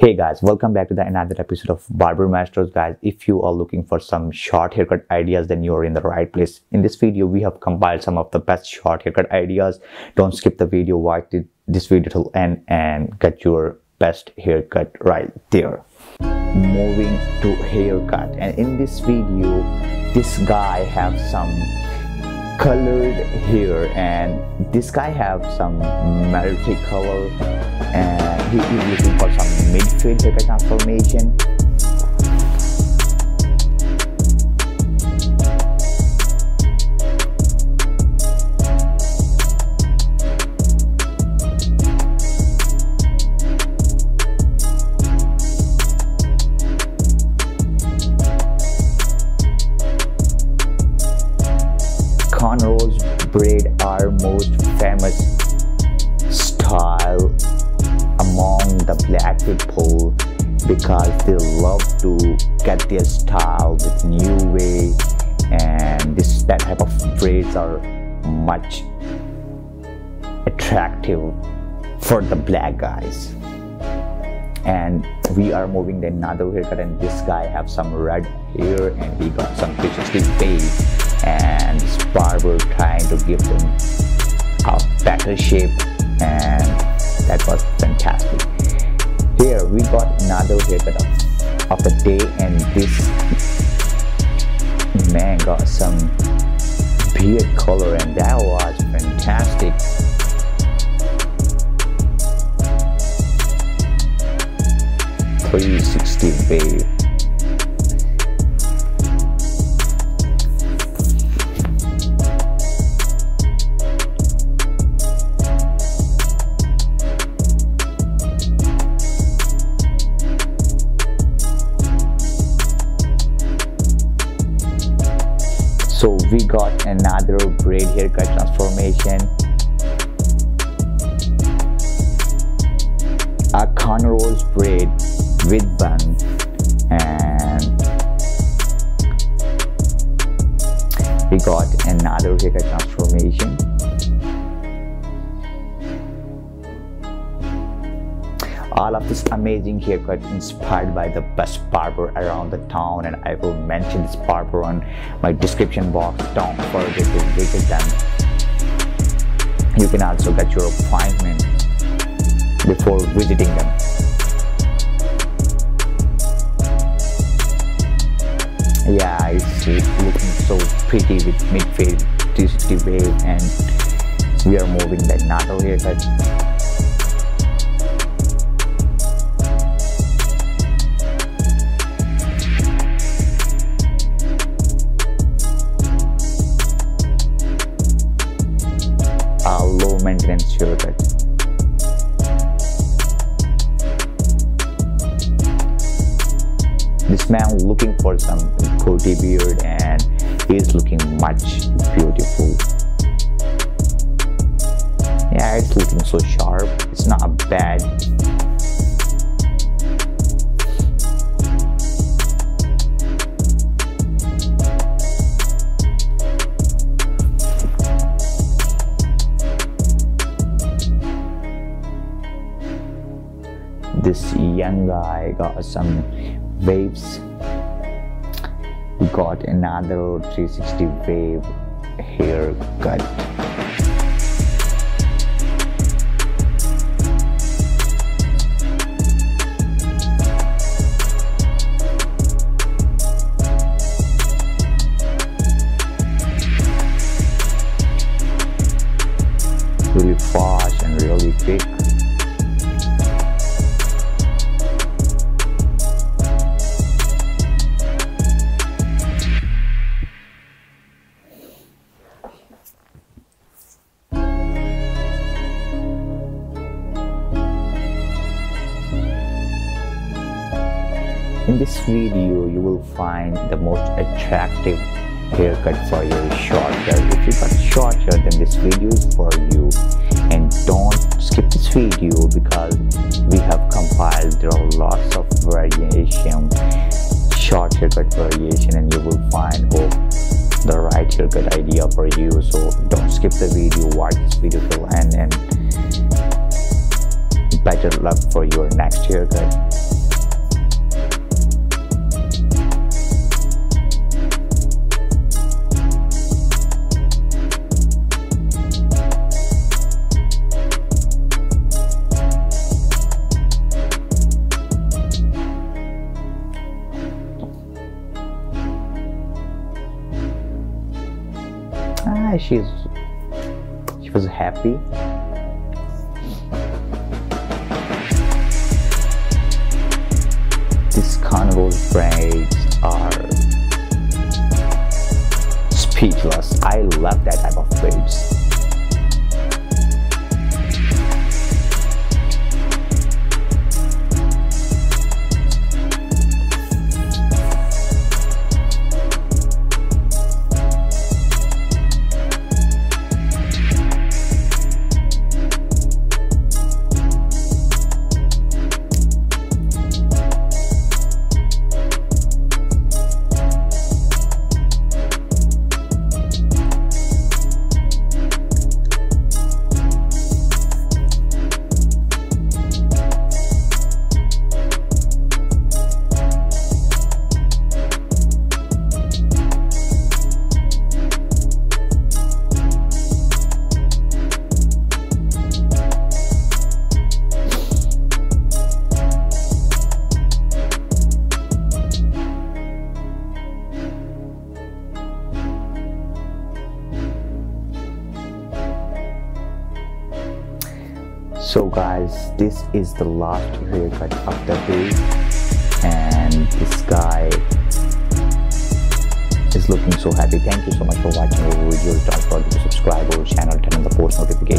Hey guys, welcome back to the another episode of Barber Maestros. Guys, if you are looking for some short haircut ideas, then you are in the right place. In this video we have compiled some of the best short haircut ideas. Don't skip the video, watch this video till end and get your best haircut right there. Moving to haircut, and in this video this guy have some colored hair and this guy have some multi color and he is looking for some mid-fade haircut transformation. Cornrows braid are most famous style among the black people because they love to get their style with new way, and that type of braids are much attractive for the black guys. And we are moving to another haircut, and this guy have some red hair and he got some picturesque face. And this barber trying to give them a better shape, and that was fantastic. Here we got another haircut of the day, and this man got some beard color and that was fantastic. $360 babe. So we got another braid haircut transformation. A cornrows braid with bun, and we got another haircut transformation. All of this amazing haircut inspired by the best barber around the town, and I will mention this barber on my description box. Don't forget to visit them. You can also get your appointment before visiting them. Yeah, it's looking so pretty with mid-fade 360 wave, and we are moving that another haircut. Maintenance haircut. This man looking for some goatee beard and he is looking much beautiful. Yeah, it's looking so sharp. It's not bad. This young guy got some waves. We got another 360 wave haircut. Really fast and really quick. In this video, you will find the most attractive haircut for your short hair. If you got short hair, then this video is for you. And don't skip this video because we have compiled, there are lots of variation, short haircut variation, and you will find the right haircut idea for you. So don't skip the video, watch this video till end, and better luck for your next haircut. and she was happy. These carnival braids are speechless. I love that type of braids. So guys, this is the last haircut of the day, and this guy is looking so happy. Thank you so much for watching our video. Don't forget to subscribe to our channel, turn on the post notification.